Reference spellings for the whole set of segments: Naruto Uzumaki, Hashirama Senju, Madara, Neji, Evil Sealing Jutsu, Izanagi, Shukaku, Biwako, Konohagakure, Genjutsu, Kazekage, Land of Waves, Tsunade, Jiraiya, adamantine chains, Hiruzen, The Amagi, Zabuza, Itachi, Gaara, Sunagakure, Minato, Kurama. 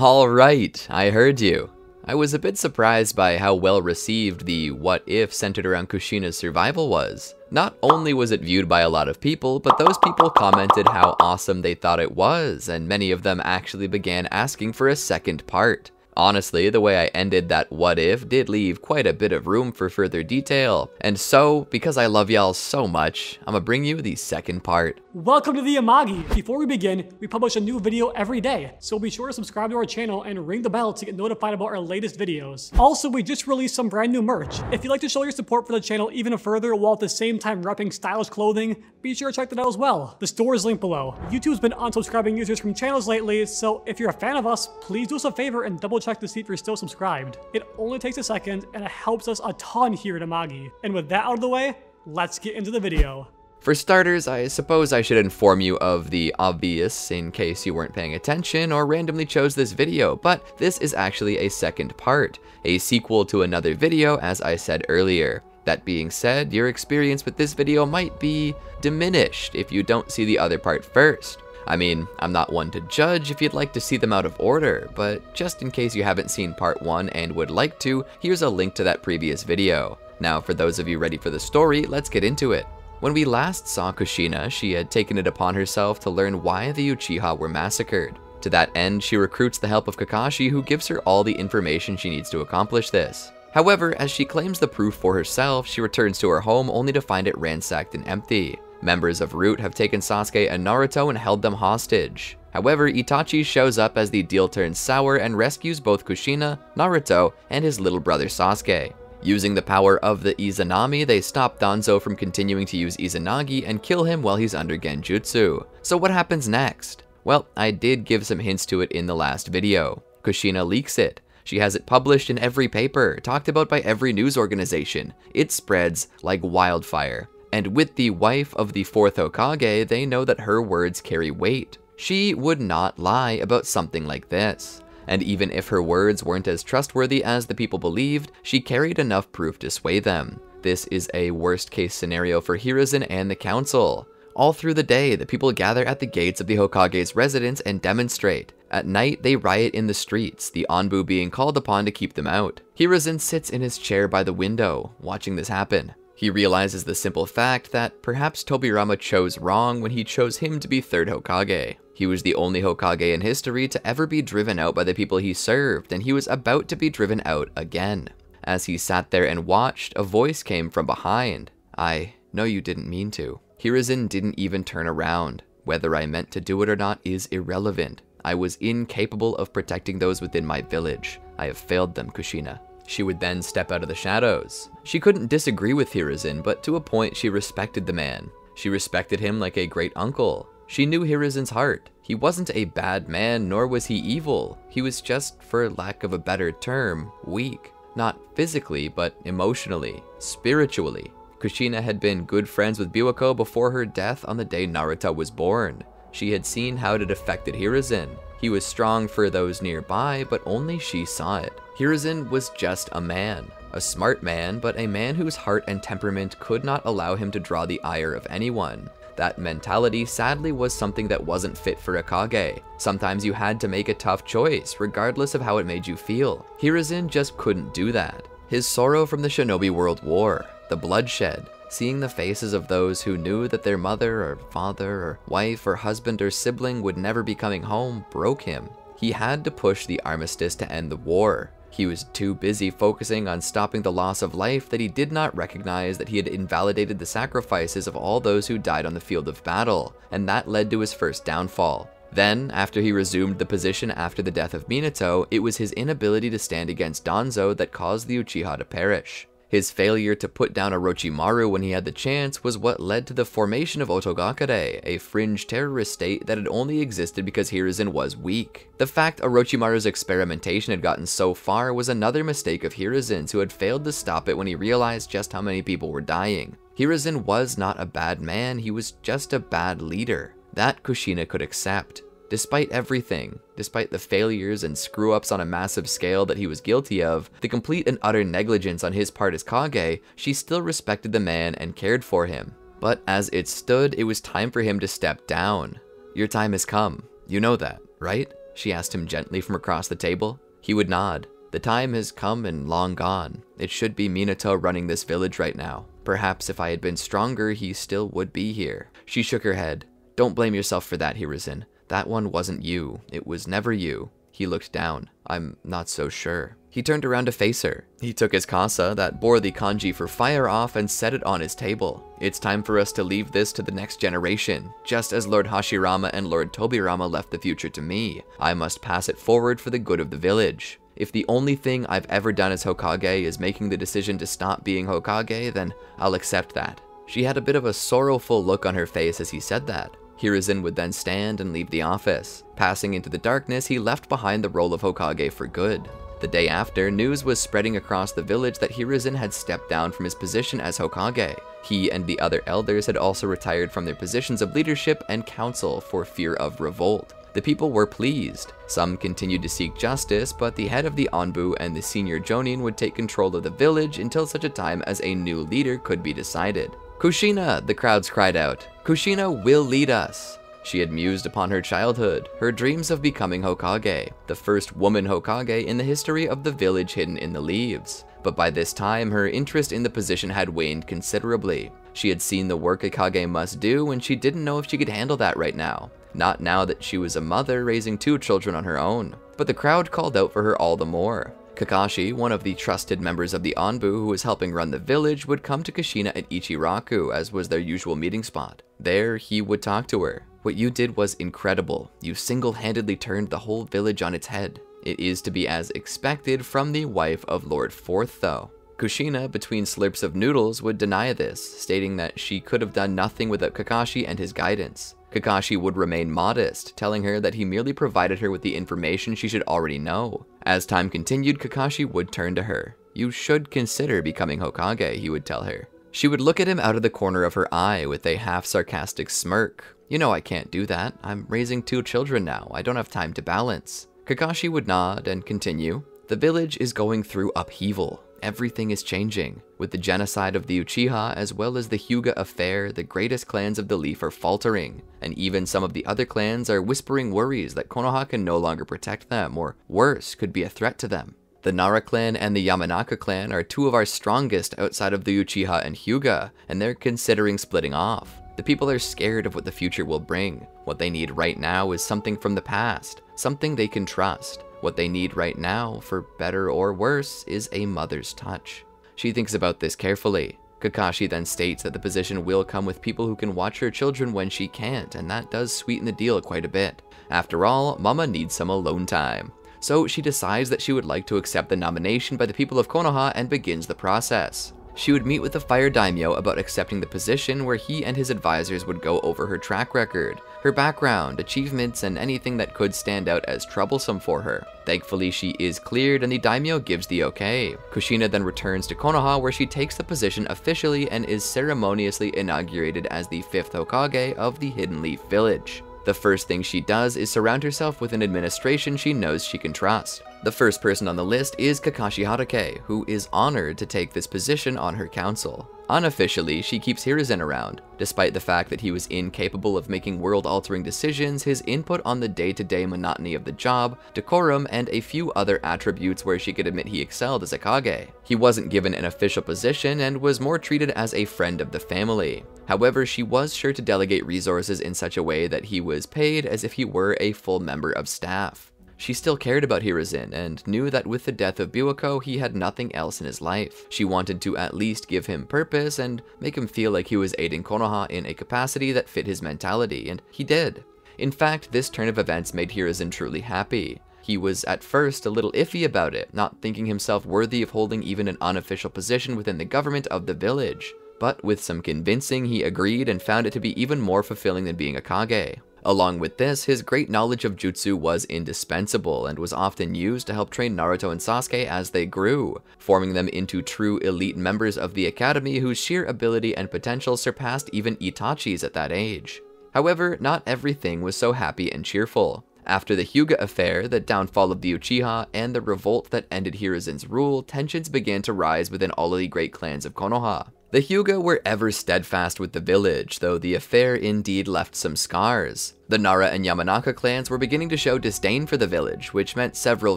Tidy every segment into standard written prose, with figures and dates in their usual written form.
All right, I heard you. I was a bit surprised by how well received the what if centered around Kushina's survival was. Not only was it viewed by a lot of people, but those people commented how awesome they thought it was, and many of them actually began asking for a second part. Honestly, the way I ended that what if did leave quite a bit of room for further detail. And so, because I love y'all so much, I'ma bring you the second part. Welcome to The Amagi! Before we begin, we publish a new video every day, so be sure to subscribe to our channel and ring the bell to get notified about our latest videos. Also, we just released some brand new merch. If you'd like to show your support for the channel even further while at the same time repping stylish clothing, be sure to check that out as well. The store is linked below. YouTube's been unsubscribing users from channels lately, so if you're a fan of us, please do us a favor and double check to see if you're still subscribed. It only takes a second and it helps us a ton here at Amagi. And with that out of the way, let's get into the video. For starters, I suppose I should inform you of the obvious in case you weren't paying attention or randomly chose this video, but this is actually a second part, a sequel to another video as I said earlier. That being said, your experience with this video might be diminished if you don't see the other part first. I mean, I'm not one to judge if you'd like to see them out of order, but just in case you haven't seen part 1 and would like to, here's a link to that previous video. Now for those of you ready for the story, let's get into it. When we last saw Kushina, she had taken it upon herself to learn why the Uchiha were massacred. To that end, she recruits the help of Kakashi, who gives her all the information she needs to accomplish this. However, as she claims the proof for herself, she returns to her home only to find it ransacked and empty. Members of Root have taken Sasuke and Naruto and held them hostage. However, Itachi shows up as the deal turns sour and rescues both Kushina, Naruto, and his little brother Sasuke. Using the power of the Izanami, they stop Danzo from continuing to use Izanagi and kill him while he's under Genjutsu. So what happens next? Well, I did give some hints to it in the last video. Kushina leaks it. She has it published in every paper, talked about by every news organization. It spreads like wildfire. And with the wife of the 4th Hokage, they know that her words carry weight. She would not lie about something like this. And even if her words weren't as trustworthy as the people believed, she carried enough proof to sway them. This is a worst-case scenario for Hiruzen and the council. All through the day, the people gather at the gates of the Hokage's residence and demonstrate. At night, they riot in the streets, the Anbu being called upon to keep them out. Hiruzen sits in his chair by the window, watching this happen. He realizes the simple fact that perhaps Tobirama chose wrong when he chose him to be 3rd Hokage. He was the only Hokage in history to ever be driven out by the people he served, and he was about to be driven out again. As he sat there and watched, a voice came from behind. "I know you didn't mean to." Hiruzen didn't even turn around. Whether I meant to do it or not is irrelevant. I was incapable of protecting those within my village. I have failed them, Kushina. She would then step out of the shadows. She couldn't disagree with Hiruzen, but to a point she respected the man. She respected him like a great uncle. She knew Hiruzen's heart. He wasn't a bad man, nor was he evil. He was just, for lack of a better term, weak. Not physically, but emotionally, spiritually. Kushina had been good friends with Biwako before her death on the day Naruto was born. She had seen how it had affected Hiruzen. He was strong for those nearby, but only she saw it. Hiruzen was just a man. A smart man, but a man whose heart and temperament could not allow him to draw the ire of anyone. That mentality, sadly, was something that wasn't fit for a Hokage. Sometimes you had to make a tough choice, regardless of how it made you feel. Hiruzen just couldn't do that. His sorrow from the Shinobi World War, the bloodshed, seeing the faces of those who knew that their mother or father or wife or husband or sibling would never be coming home broke him. He had to push the armistice to end the war. He was too busy focusing on stopping the loss of life that he did not recognize that he had invalidated the sacrifices of all those who died on the field of battle, and that led to his first downfall. Then, after he resumed the position after the death of Minato, it was his inability to stand against Danzo that caused the Uchiha to perish. His failure to put down Orochimaru when he had the chance was what led to the formation of Otogakure, a fringe terrorist state that had only existed because Hiruzen was weak. The fact Orochimaru's experimentation had gotten so far was another mistake of Hiruzen's, who had failed to stop it when he realized just how many people were dying. Hiruzen was not a bad man, he was just a bad leader. That Kushina could accept. Despite everything, despite the failures and screw-ups on a massive scale that he was guilty of, the complete and utter negligence on his part as Hokage, she still respected the man and cared for him. But as it stood, it was time for him to step down. Your time has come. You know that, right? she asked him gently from across the table. He would nod. The time has come and long gone. It should be Minato running this village right now. Perhaps if I had been stronger, he still would be here. She shook her head. Don't blame yourself for that, Hiruzen. That one wasn't you. It was never you. He looked down. I'm not so sure. He turned around to face her. He took his kasa that bore the kanji for fire off and set it on his table. It's time for us to leave this to the next generation. Just as Lord Hashirama and Lord Tobirama left the future to me, I must pass it forward for the good of the village. If the only thing I've ever done as Hokage is making the decision to stop being Hokage, then I'll accept that. She had a bit of a sorrowful look on her face as he said that. Hiruzen would then stand and leave the office. Passing into the darkness, he left behind the role of Hokage for good. The day after, news was spreading across the village that Hiruzen had stepped down from his position as Hokage. He and the other elders had also retired from their positions of leadership and council for fear of revolt. The people were pleased. Some continued to seek justice, but the head of the Anbu and the senior Jonin would take control of the village until such a time as a new leader could be decided. Kushina, the crowds cried out. Kushina will lead us. She had mused upon her childhood, her dreams of becoming Hokage, the first woman Hokage in the history of the village hidden in the leaves. But by this time, her interest in the position had waned considerably. She had seen the work a Kage must do, and she didn't know if she could handle that right now. Not now that she was a mother raising 2 children on her own. But the crowd called out for her all the more. Kakashi, one of the trusted members of the Anbu who was helping run the village, would come to Kushina at Ichiraku, as was their usual meeting spot. There, he would talk to her. What you did was incredible. You single-handedly turned the whole village on its head. It is to be as expected from the wife of Lord Forth, though. Kushina, between slurps of noodles, would deny this, stating that she could have done nothing without Kakashi and his guidance. Kakashi would remain modest, telling her that he merely provided her with the information she should already know. As time continued, Kakashi would turn to her. You should consider becoming Hokage, he would tell her. She would look at him out of the corner of her eye with a half-sarcastic smirk. You know I can't do that. I'm raising 2 children now. I don't have time to balance. Kakashi would nod and continue. The village is going through upheaval. Everything is changing. With the genocide of the Uchiha, as well as the Hyuga affair, the greatest clans of the Leaf are faltering, and even some of the other clans are whispering worries that Konoha can no longer protect them, or worse, could be a threat to them. The Nara clan and the Yamanaka clan are 2 of our strongest outside of the Uchiha and Hyuga, and they're considering splitting off. The people are scared of what the future will bring. What they need right now is something from the past, something they can trust. What they need right now, for better or worse, is a mother's touch. She thinks about this carefully. Kakashi then states that the position will come with people who can watch her children when she can't, and that does sweeten the deal quite a bit. After all, Mama needs some alone time. So she decides that she would like to accept the nomination by the people of Konoha and begins the process. She would meet with the Fire Daimyo about accepting the position, where he and his advisors would go over her track record, her background, achievements, and anything that could stand out as troublesome for her. Thankfully, she is cleared and the Daimyo gives the okay. Kushina then returns to Konoha, where she takes the position officially and is ceremoniously inaugurated as the 5th Hokage of the Hidden Leaf Village. The first thing she does is surround herself with an administration she knows she can trust. The first person on the list is Kakashi Haruno, who is honored to take this position on her council. Unofficially, she keeps Hiruzen around. Despite the fact that he was incapable of making world-altering decisions, his input on the day-to-day monotony of the job, decorum, and a few other attributes where she could admit he excelled as a Kage. He wasn't given an official position and was more treated as a friend of the family. However, she was sure to delegate resources in such a way that he was paid as if he were a full member of staff. She still cared about Hiruzen and knew that with the death of Biwako, he had nothing else in his life. She wanted to at least give him purpose and make him feel like he was aiding Konoha in a capacity that fit his mentality, and he did. In fact, this turn of events made Hiruzen truly happy. He was at first a little iffy about it, not thinking himself worthy of holding even an unofficial position within the government of the village. But with some convincing, he agreed and found it to be even more fulfilling than being a Kage. Along with this, his great knowledge of jutsu was indispensable and was often used to help train Naruto and Sasuke as they grew, forming them into true elite members of the academy whose sheer ability and potential surpassed even Itachi's at that age. However, not everything was so happy and cheerful. After the Hyuga affair, the downfall of the Uchiha, and the revolt that ended Hiruzen's rule, tensions began to rise within all of the great clans of Konoha. The Hyuga were ever steadfast with the village, though the affair indeed left some scars. The Nara and Yamanaka clans were beginning to show disdain for the village, which meant several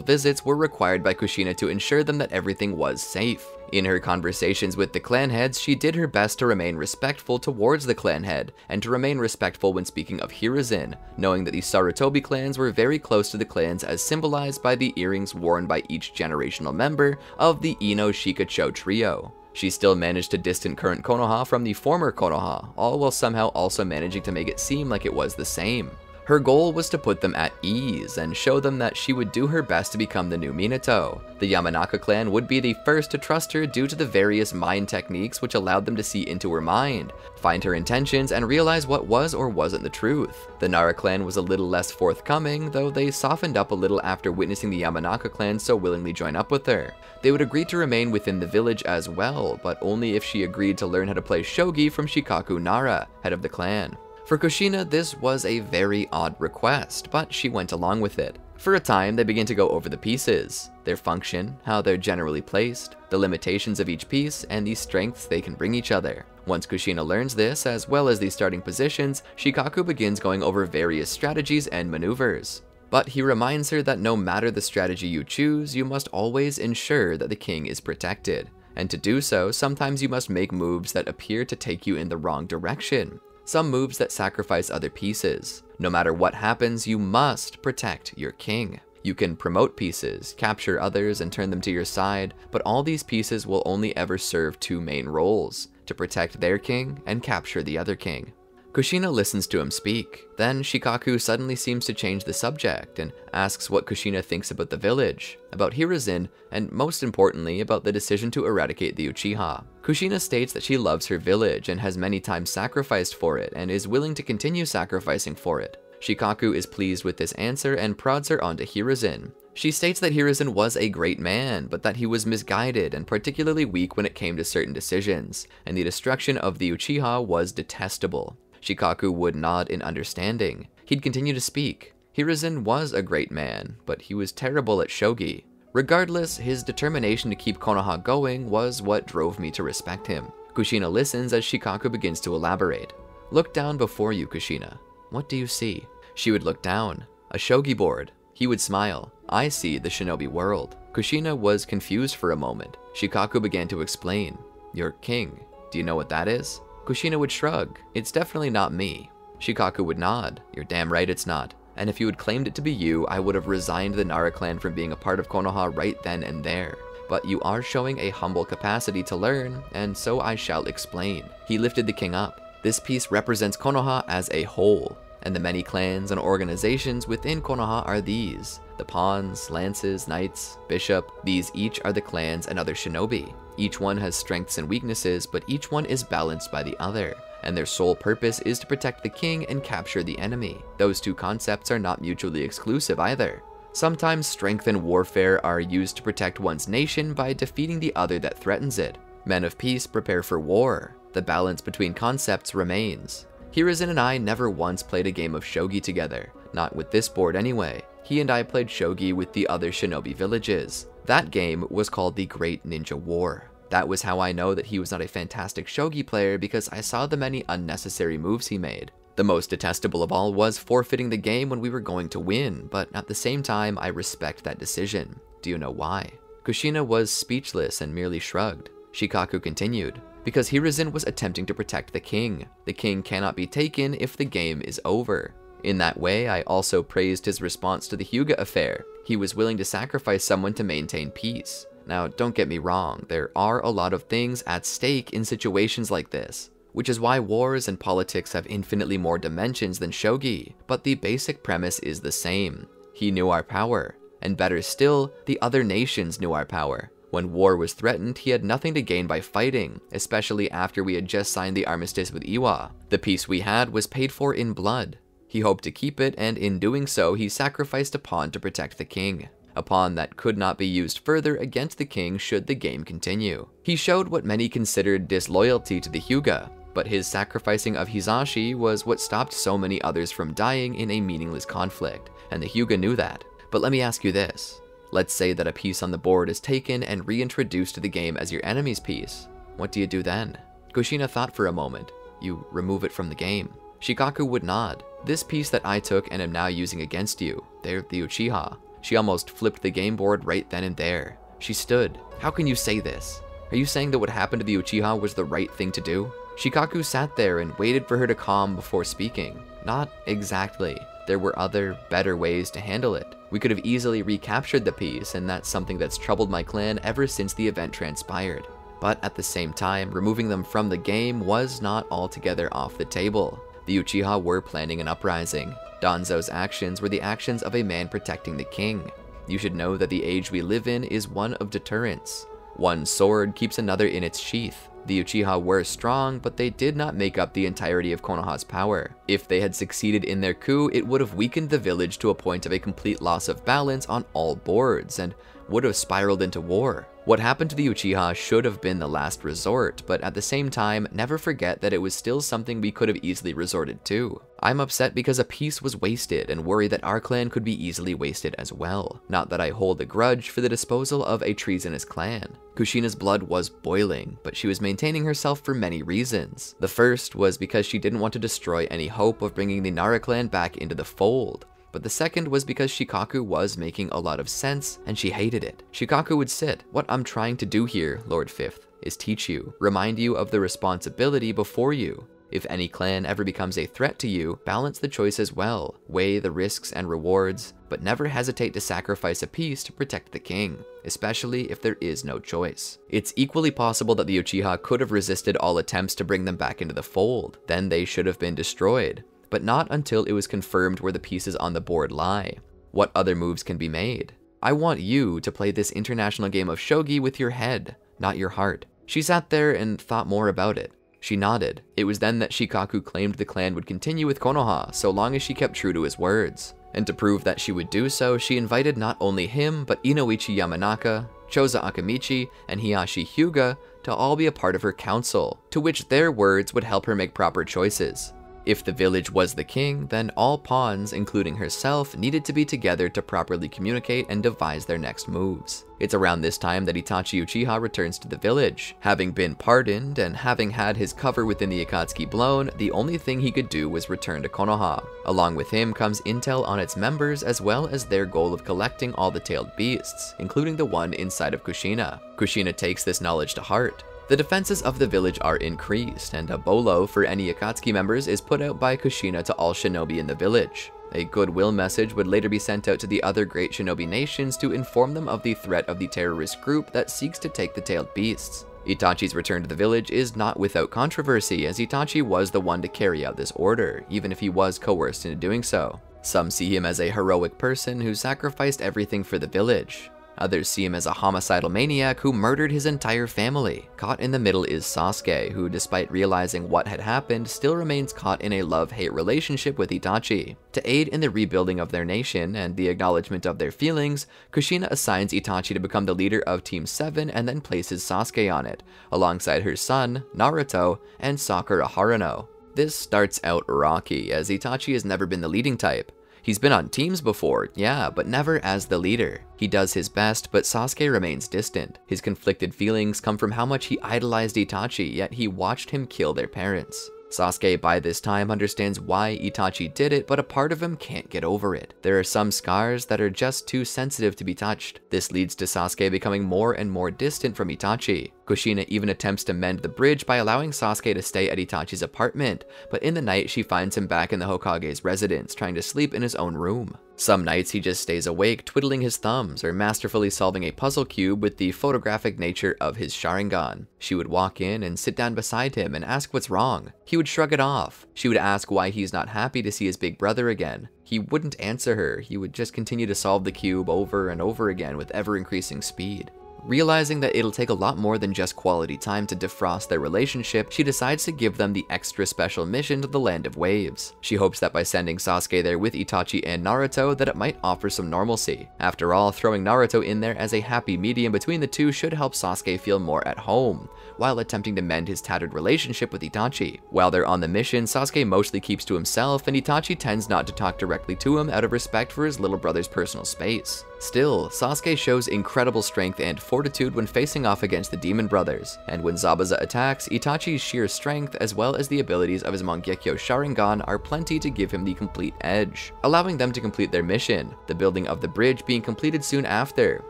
visits were required by Kushina to ensure them that everything was safe. In her conversations with the clan heads, she did her best to remain respectful towards the clan head, and to remain respectful when speaking of Hiruzen, knowing that the Sarutobi clans were very close to the clans as symbolized by the earrings worn by each generational member of the Ino Shikacho trio. She still managed to distant current Konoha from the former Konoha, all while somehow also managing to make it seem like it was the same. Her goal was to put them at ease, and show them that she would do her best to become the new Minato. The Yamanaka clan would be the first to trust her due to the various mind techniques which allowed them to see into her mind, find her intentions, and realize what was or wasn't the truth. The Nara clan was a little less forthcoming, though they softened up a little after witnessing the Yamanaka clan so willingly join up with her. They would agree to remain within the village as well, but only if she agreed to learn how to play shogi from Shikaku Nara, head of the clan. For Kushina, this was a very odd request, but she went along with it. For a time, they begin to go over the pieces, their function, how they're generally placed, the limitations of each piece, and the strengths they can bring each other. Once Kushina learns this, as well as the starting positions, Shikaku begins going over various strategies and maneuvers. But he reminds her that no matter the strategy you choose, you must always ensure that the king is protected. And to do so, sometimes you must make moves that appear to take you in the wrong direction. Some moves that sacrifice other pieces. No matter what happens, you must protect your king. You can promote pieces, capture others, and turn them to your side, but all these pieces will only ever serve two main roles, to protect their king and capture the other king. Kushina listens to him speak. Then Shikaku suddenly seems to change the subject and asks what Kushina thinks about the village, about Hiruzen, and most importantly about the decision to eradicate the Uchiha. Kushina states that she loves her village and has many times sacrificed for it and is willing to continue sacrificing for it. Shikaku is pleased with this answer and prods her onto Hiruzen. She states that Hiruzen was a great man, but that he was misguided and particularly weak when it came to certain decisions, and the destruction of the Uchiha was detestable. Shikaku would nod in understanding. He'd continue to speak. Hiruzen was a great man, but he was terrible at shogi. Regardless, his determination to keep Konoha going was what drove me to respect him. Kushina listens as Shikaku begins to elaborate. Look down before you, Kushina. What do you see? She would look down. A shogi board. He would smile. I see the shinobi world. Kushina was confused for a moment. Shikaku began to explain. Your king. Do you know what that is? Kushina would shrug. It's definitely not me. Shikaku would nod. You're damn right it's not. And if you had claimed it to be you, I would have resigned the Nara clan from being a part of Konoha right then and there. But you are showing a humble capacity to learn, and so I shall explain. He lifted the king up. This piece represents Konoha as a whole, and the many clans and organizations within Konoha are these. The pawns, lances, knights, bishop, these each are the clans and other shinobi. Each one has strengths and weaknesses, but each one is balanced by the other, and their sole purpose is to protect the king and capture the enemy. Those two concepts are not mutually exclusive either. Sometimes strength and warfare are used to protect one's nation by defeating the other that threatens it. Men of peace prepare for war. The balance between concepts remains. Hiruzen and I never once played a game of shogi together, not with this board anyway. He and I played shogi with the other shinobi villages. That game was called the Great Ninja War. That was how I know that he was not a fantastic shogi player, because I saw the many unnecessary moves he made. The most detestable of all was forfeiting the game when we were going to win, but at the same time, I respect that decision. Do you know why? Kushina was speechless and merely shrugged. Shikaku continued, because Hiruzen was attempting to protect the king. The king cannot be taken if the game is over. In that way, I also praised his response to the Hyuga affair. He was willing to sacrifice someone to maintain peace. Now, don't get me wrong, there are a lot of things at stake in situations like this, which is why wars and politics have infinitely more dimensions than shogi, but the basic premise is the same. He knew our power, and better still, the other nations knew our power. When war was threatened, he had nothing to gain by fighting, especially after we had just signed the armistice with Iwa. The peace we had was paid for in blood. He hoped to keep it, and in doing so, he sacrificed a pawn to protect the king. A pawn that could not be used further against the king should the game continue. He showed what many considered disloyalty to the Hyuga, but his sacrificing of Hizashi was what stopped so many others from dying in a meaningless conflict, and the Hyuga knew that. But let me ask you this. Let's say that a piece on the board is taken and reintroduced to the game as your enemy's piece. What do you do then? Kushina thought for a moment. You remove it from the game. Shikaku would nod. This piece that I took and am now using against you, they're the Uchiha. She almost flipped the game board right then and there. She stood. How can you say this? Are you saying that what happened to the Uchiha was the right thing to do? Shikaku sat there and waited for her to calm before speaking. Not exactly. There were other, better ways to handle it. We could have easily recaptured the piece, and that's something that's troubled my clan ever since the event transpired. But at the same time, removing them from the game was not altogether off the table. The Uchiha were planning an uprising. Danzo's actions were the actions of a man protecting the king. You should know that the age we live in is one of deterrence. One sword keeps another in its sheath. The Uchiha were strong, but they did not make up the entirety of Konoha's power. If they had succeeded in their coup, it would have weakened the village to a point of a complete loss of balance on all boards, and would have spiraled into war. What happened to the Uchiha should have been the last resort, but at the same time, never forget that it was still something we could have easily resorted to. I'm upset because a piece was wasted and worry that our clan could be easily wasted as well. Not that I hold a grudge for the disposal of a treasonous clan. Kushina's blood was boiling, but she was maintaining herself for many reasons. The first was because she didn't want to destroy any hope of bringing the Nara clan back into the fold. But the second was because Shikaku was making a lot of sense, and she hated it. Shikaku would sit. What I'm trying to do here, Lord Fifth, is teach you, remind you of the responsibility before you. If any clan ever becomes a threat to you, balance the choices well, weigh the risks and rewards, but never hesitate to sacrifice a piece to protect the king, especially if there is no choice. It's equally possible that the Uchiha could have resisted all attempts to bring them back into the fold, then they should have been destroyed. But not until it was confirmed where the pieces on the board lie. What other moves can be made? I want you to play this international game of shogi with your head, not your heart. She sat there and thought more about it. She nodded. It was then that Shikaku claimed the clan would continue with Konoha so long as she kept true to his words. And to prove that she would do so, she invited not only him, but Inoichi Yamanaka, Choza Akamichi, and Hiyashi Hyuga to all be a part of her council, to which their words would help her make proper choices. If the village was the king, then all pawns, including herself, needed to be together to properly communicate and devise their next moves. It's around this time that Itachi Uchiha returns to the village. Having been pardoned, and having had his cover within the Akatsuki blown, the only thing he could do was return to Konoha. Along with him comes intel on its members, as well as their goal of collecting all the tailed beasts, including the one inside of Kushina. Kushina takes this knowledge to heart. The defenses of the village are increased, and a bolo for any Akatsuki members is put out by Kushina to all shinobi in the village. A goodwill message would later be sent out to the other great shinobi nations to inform them of the threat of the terrorist group that seeks to take the tailed beasts. Itachi's return to the village is not without controversy, as Itachi was the one to carry out this order, even if he was coerced into doing so. Some see him as a heroic person who sacrificed everything for the village. Others see him as a homicidal maniac who murdered his entire family. Caught in the middle is Sasuke, who, despite realizing what had happened, still remains caught in a love-hate relationship with Itachi. To aid in the rebuilding of their nation and the acknowledgement of their feelings, Kushina assigns Itachi to become the leader of Team 7 and then places Sasuke on it, alongside her son, Naruto, and Sakura Haruno. This starts out rocky, as Itachi has never been the leading type. He's been on teams before, yeah, but never as the leader. He does his best, but Sasuke remains distant. His conflicted feelings come from how much he idolized Itachi, yet he watched him kill their parents. Sasuke by this time understands why Itachi did it, but a part of him can't get over it. There are some scars that are just too sensitive to be touched. This leads to Sasuke becoming more and more distant from Itachi. Kushina even attempts to mend the bridge by allowing Sasuke to stay at Itachi's apartment, but in the night she finds him back in the Hokage's residence, trying to sleep in his own room. Some nights he just stays awake, twiddling his thumbs, or masterfully solving a puzzle cube with the photographic nature of his Sharingan. She would walk in and sit down beside him and ask what's wrong. He would shrug it off. She would ask why he's not happy to see his big brother again. He wouldn't answer her. He would just continue to solve the cube over and over again with ever-increasing speed. Realizing that it'll take a lot more than just quality time to defrost their relationship, she decides to give them the extra special mission to the Land of Waves. She hopes that by sending Sasuke there with Itachi and Naruto, that it might offer some normalcy. After all, throwing Naruto in there as a happy medium between the two should help Sasuke feel more at home, while attempting to mend his tattered relationship with Itachi. While they're on the mission, Sasuke mostly keeps to himself, and Itachi tends not to talk directly to him out of respect for his little brother's personal space. Still, Sasuke shows incredible strength and fortitude when facing off against the Demon Brothers, and when Zabuza attacks, Itachi's sheer strength as well as the abilities of his Mangekyo Sharingan are plenty to give him the complete edge, allowing them to complete their mission, the building of the bridge being completed soon after,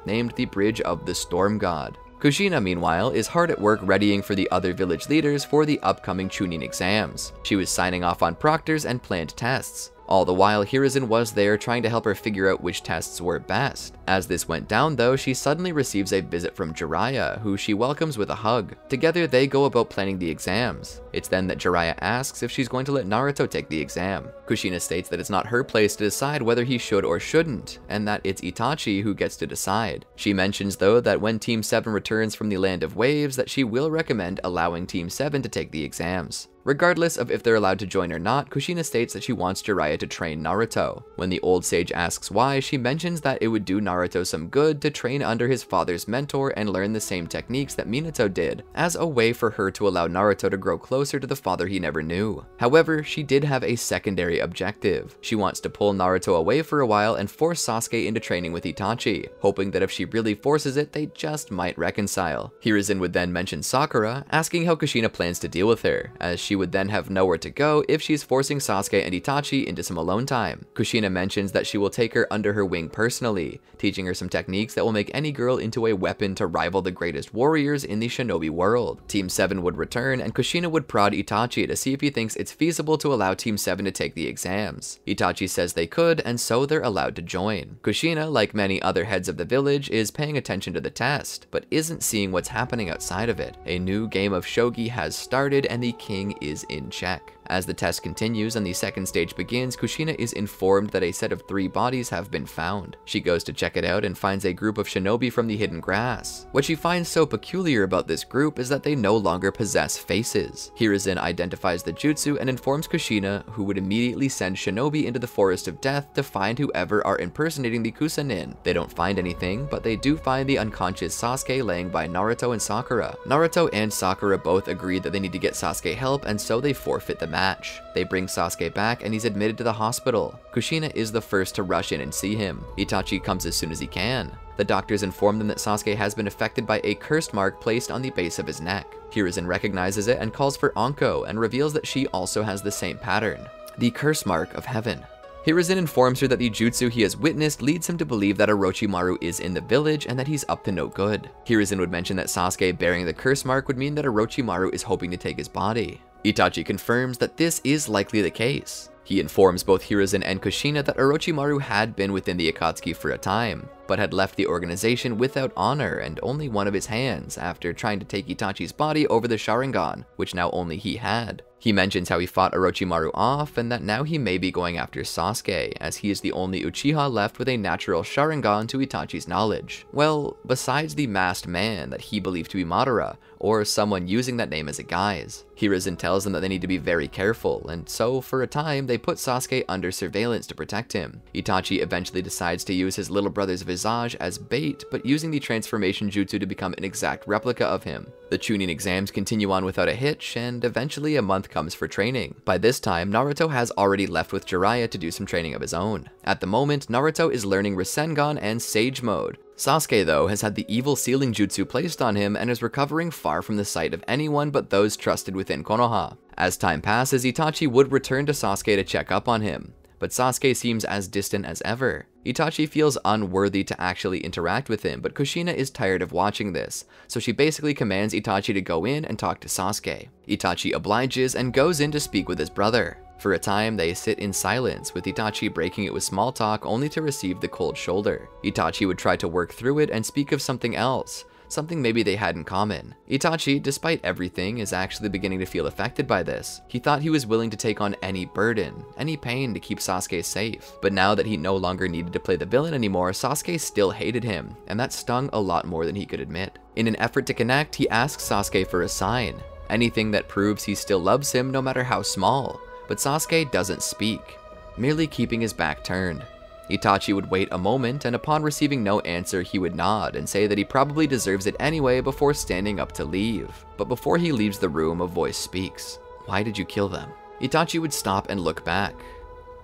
named the Bridge of the Storm God. Kushina, meanwhile, is hard at work readying for the other village leaders for the upcoming Chunin exams. She was signing off on proctors and planned tests. All the while, Hiruzen was there trying to help her figure out which tests were best. As this went down though, she suddenly receives a visit from Jiraiya, who she welcomes with a hug. Together, they go about planning the exams. It's then that Jiraiya asks if she's going to let Naruto take the exam. Kushina states that it's not her place to decide whether he should or shouldn't, and that it's Itachi who gets to decide. She mentions though that when Team 7 returns from the Land of Waves that she will recommend allowing Team 7 to take the exams. Regardless of if they're allowed to join or not, Kushina states that she wants Jiraiya to train Naruto. When the old sage asks why, she mentions that it would do Naruto some good to train under his father's mentor and learn the same techniques that Minato did, as a way for her to allow Naruto to grow closer to the father he never knew. However, she did have a secondary objective. She wants to pull Naruto away for a while and force Sasuke into training with Itachi, hoping that if she really forces it, they just might reconcile. Hiruzen would then mention Sakura, asking how Kushina plans to deal with her, as she would then have nowhere to go if she's forcing Sasuke and Itachi into some alone time. Kushina mentions that she will take her under her wing personally, teaching her some techniques that will make any girl into a weapon to rival the greatest warriors in the shinobi world. Team 7 would return, and Kushina would prod Itachi to see if he thinks it's feasible to allow Team 7 to take the exams. Itachi says they could, and so they're allowed to join. Kushina, like many other heads of the village, is paying attention to the test, but isn't seeing what's happening outside of it. A new game of shogi has started, and the king is in check. As the test continues and the second stage begins, Kushina is informed that a set of 3 bodies have been found. She goes to check it out and finds a group of shinobi from the hidden grass. What she finds so peculiar about this group is that they no longer possess faces. Hiruzen identifies the jutsu and informs Kushina, who would immediately send shinobi into the forest of death to find whoever are impersonating the Kusanin. They don't find anything, but they do find the unconscious Sasuke laying by Naruto and Sakura. Naruto and Sakura both agree that they need to get Sasuke help, and so they forfeit the match. They bring Sasuke back and he's admitted to the hospital. Kushina is the first to rush in and see him. Itachi comes as soon as he can. The doctors inform them that Sasuke has been affected by a curse mark placed on the base of his neck. Hiruzen recognizes it and calls for Anko and reveals that she also has the same pattern, the curse mark of heaven. Hiruzen informs her that the jutsu he has witnessed leads him to believe that Orochimaru is in the village and that he's up to no good. Hiruzen would mention that Sasuke bearing the curse mark would mean that Orochimaru is hoping to take his body. Itachi confirms that this is likely the case. He informs both Hiruzen and Kushina that Orochimaru had been within the Akatsuki for a time, but had left the organization without honor and only one of his hands after trying to take Itachi's body over the Sharingan, which now only he had. He mentions how he fought Orochimaru off, and that now he may be going after Sasuke, as he is the only Uchiha left with a natural Sharingan to Itachi's knowledge. Well, besides the masked man that he believed to be Madara, or someone using that name as a guise. Hiruzen tells them that they need to be very careful, and so, for a time, they put Sasuke under surveillance to protect him. Itachi eventually decides to use his little brother's visage as bait, but using the transformation jutsu to become an exact replica of him. The Chunin exams continue on without a hitch, and eventually a month comes for training. By this time, Naruto has already left with Jiraiya to do some training of his own. At the moment, Naruto is learning Rasengan and Sage Mode. Sasuke, though, has had the evil sealing jutsu placed on him and is recovering far from the sight of anyone but those trusted within Konoha. As time passes, Itachi would return to Sasuke to check up on him, but Sasuke seems as distant as ever. Itachi feels unworthy to actually interact with him, but Kushina is tired of watching this, so she basically commands Itachi to go in and talk to Sasuke. Itachi obliges and goes in to speak with his brother. For a time, they sit in silence, with Itachi breaking it with small talk only to receive the cold shoulder. Itachi would try to work through it and speak of something else, something maybe they had in common. Itachi, despite everything, is actually beginning to feel affected by this. He thought he was willing to take on any burden, any pain to keep Sasuke safe. But now that he no longer needed to play the villain anymore, Sasuke still hated him, and that stung a lot more than he could admit. In an effort to connect, he asks Sasuke for a sign, anything that proves he still loves him no matter how small. But Sasuke doesn't speak, merely keeping his back turned. Itachi would wait a moment, and upon receiving no answer, he would nod and say that he probably deserves it anyway before standing up to leave. But before he leaves the room, a voice speaks. "Why did you kill them?" Itachi would stop and look back.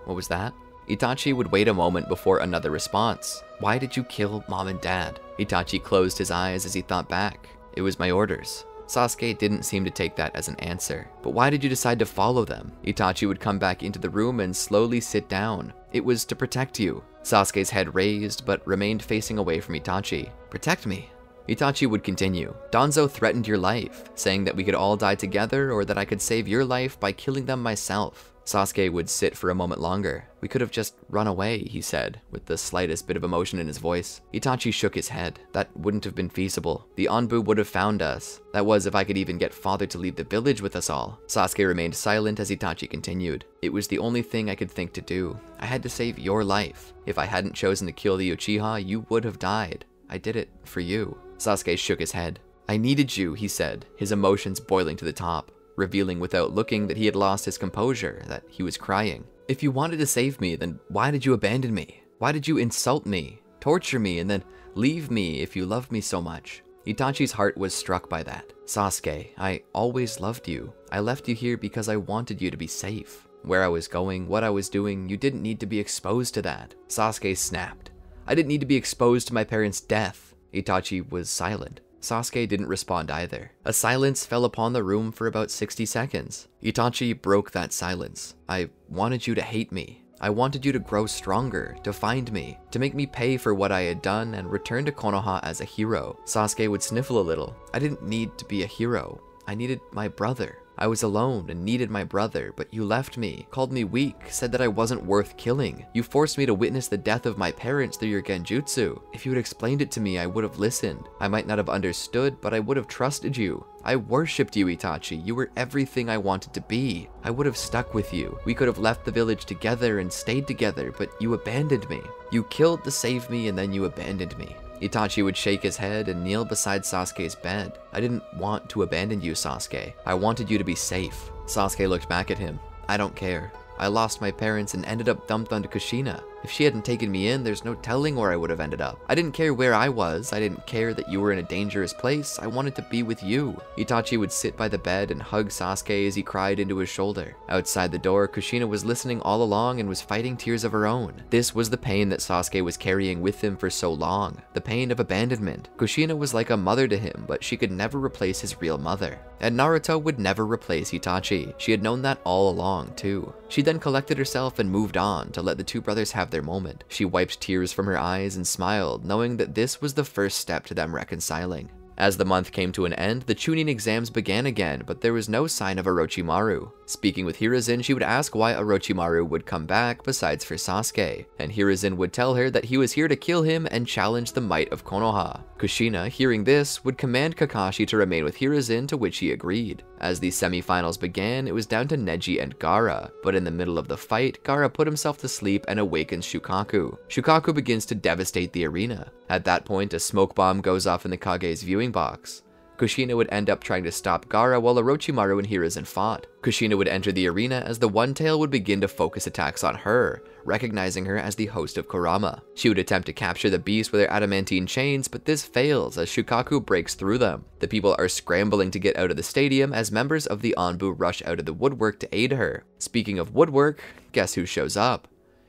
What was that? Itachi would wait a moment before another response. Why did you kill Mom and Dad? Itachi closed his eyes as he thought back. It was my orders. Sasuke didn't seem to take that as an answer. But why did you decide to follow them? Itachi would come back into the room and slowly sit down. It was to protect you. Sasuke's head raised, but remained facing away from Itachi. Protect me? Itachi would continue. Danzo threatened your life, saying that we could all die together or that I could save your life by killing them myself. Sasuke would sit for a moment longer. We could have just run away, he said, with the slightest bit of emotion in his voice. Itachi shook his head. That wouldn't have been feasible. The Anbu would have found us. That was if I could even get father to leave the village with us all. Sasuke remained silent as Itachi continued. It was the only thing I could think to do. I had to save your life. If I hadn't chosen to kill the Uchiha, you would have died. I did it for you. Sasuke shook his head. I needed you, he said, his emotions boiling to the top, revealing without looking that he had lost his composure, that he was crying. If you wanted to save me, then why did you abandon me? Why did you insult me, torture me, and then leave me if you loved me so much? Itachi's heart was struck by that. Sasuke, I always loved you. I left you here because I wanted you to be safe. Where I was going, what I was doing, you didn't need to be exposed to that. Sasuke snapped. I didn't need to be exposed to my parents' death. Itachi was silent. Sasuke didn't respond either. A silence fell upon the room for about 60 seconds. Itachi broke that silence. I wanted you to hate me. I wanted you to grow stronger, to find me, to make me pay for what I had done and return to Konoha as a hero. Sasuke would sniffle a little. I didn't need to be a hero. I needed my brother. I was alone and needed my brother, but you left me, called me weak, said that I wasn't worth killing. You forced me to witness the death of my parents through your genjutsu. If you had explained it to me, I would have listened. I might not have understood, but I would have trusted you. I worshipped you, Itachi. You were everything I wanted to be. I would have stuck with you. We could have left the village together and stayed together, but you abandoned me. You killed to save me, and then you abandoned me. Itachi would shake his head and kneel beside Sasuke's bed. I didn't want to abandon you, Sasuke. I wanted you to be safe. Sasuke looked back at him. I don't care. I lost my parents and ended up dumped onto Kushina. If she hadn't taken me in, there's no telling where I would have ended up. I didn't care where I was. I didn't care that you were in a dangerous place. I wanted to be with you. Itachi would sit by the bed and hug Sasuke as he cried into his shoulder. Outside the door, Kushina was listening all along and was fighting tears of her own. This was the pain that Sasuke was carrying with him for so long. The pain of abandonment. Kushina was like a mother to him, but she could never replace his real mother. And Naruto would never replace Itachi. She had known that all along, too. She then collected herself and moved on to let the two brothers have their moment. She wiped tears from her eyes and smiled, knowing that this was the first step to them reconciling. As the month came to an end, the Chunin exams began again, but there was no sign of Orochimaru. Speaking with Hiruzen, she would ask why Orochimaru would come back besides for Sasuke, and Hiruzen would tell her that he was here to kill him and challenge the might of Konoha. Kushina, hearing this, would command Kakashi to remain with Hiruzen, to which he agreed. As the semi-finals began, it was down to Neji and Gaara, but in the middle of the fight, Gaara put himself to sleep and awakens Shukaku. Shukaku begins to devastate the arena. At that point, a smoke bomb goes off in the Kage's viewing box. Kushina would end up trying to stop Gaara while Orochimaru and Hiruzen fought. Kushina would enter the arena as the One Tail would begin to focus attacks on her, recognizing her as the host of Kurama. She would attempt to capture the beast with her adamantine chains, but this fails as Shukaku breaks through them. The people are scrambling to get out of the stadium as members of the Anbu rush out of the woodwork to aid her. Speaking of woodwork, guess who shows up?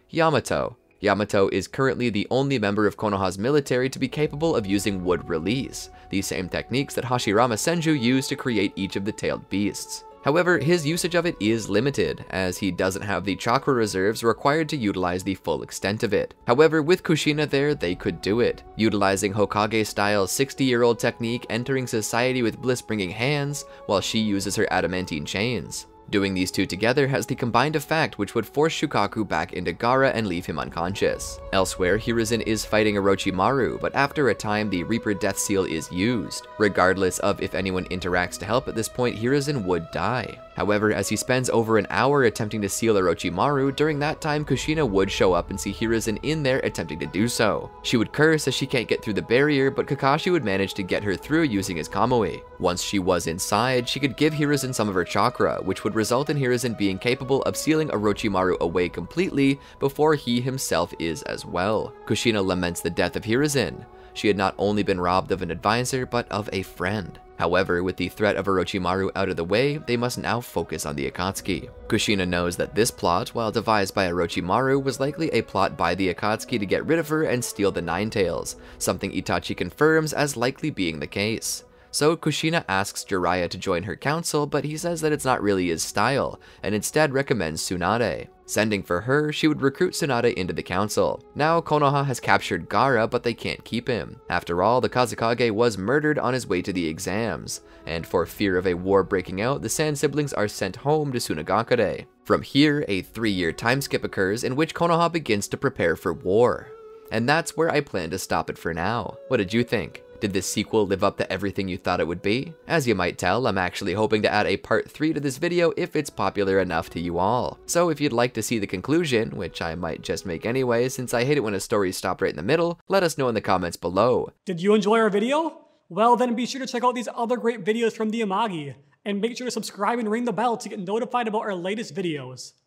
Yamato. Yamato is currently the only member of Konoha's military to be capable of using wood release, the same techniques that Hashirama Senju used to create each of the tailed beasts. However, his usage of it is limited, as he doesn't have the chakra reserves required to utilize the full extent of it. However, with Kushina there, they could do it. Utilizing Hokage-style 60-year-old technique, entering society with bliss-bringing hands, while she uses her adamantine chains. Doing these two together has the combined effect which would force Shukaku back into Gaara and leave him unconscious. Elsewhere, Hiruzen is fighting Orochimaru, but after a time the Reaper Death Seal is used. Regardless of if anyone interacts to help at this point, Hiruzen would die. However, as he spends over an hour attempting to seal Orochimaru, during that time Kushina would show up and see Hiruzen in there attempting to do so. She would curse as she can't get through the barrier, but Kakashi would manage to get her through using his Kamui. Once she was inside, she could give Hiruzen some of her chakra, which would result in Hiruzen being capable of sealing Orochimaru away completely before he himself is as well. Kushina laments the death of Hiruzen. she had not only been robbed of an advisor, but of a friend. However, with the threat of Orochimaru out of the way, they must now focus on the Akatsuki. Kushina knows that this plot, while devised by Orochimaru, was likely a plot by the Akatsuki to get rid of her and steal the Nine Tails, something Itachi confirms as likely being the case. So Kushina asks Jiraiya to join her council, but he says that it's not really his style, and instead recommends Tsunade. Sending for her, she would recruit Tsunade into the council. Now Konoha has captured Gaara, but they can't keep him. After all, the Kazekage was murdered on his way to the exams, and for fear of a war breaking out, the Sand siblings are sent home to Sunagakure. From here, a 3-year time skip occurs in which Konoha begins to prepare for war. And that's where I plan to stop it for now. What did you think? Did this sequel live up to everything you thought it would be? As you might tell, I'm actually hoping to add a part 3 to this video if it's popular enough to you all. So if you'd like to see the conclusion, which I might just make anyway since I hate it when a story stops right in the middle, let us know in the comments below. Did you enjoy our video? Well then be sure to check out these other great videos from The Amagi, and make sure to subscribe and ring the bell to get notified about our latest videos.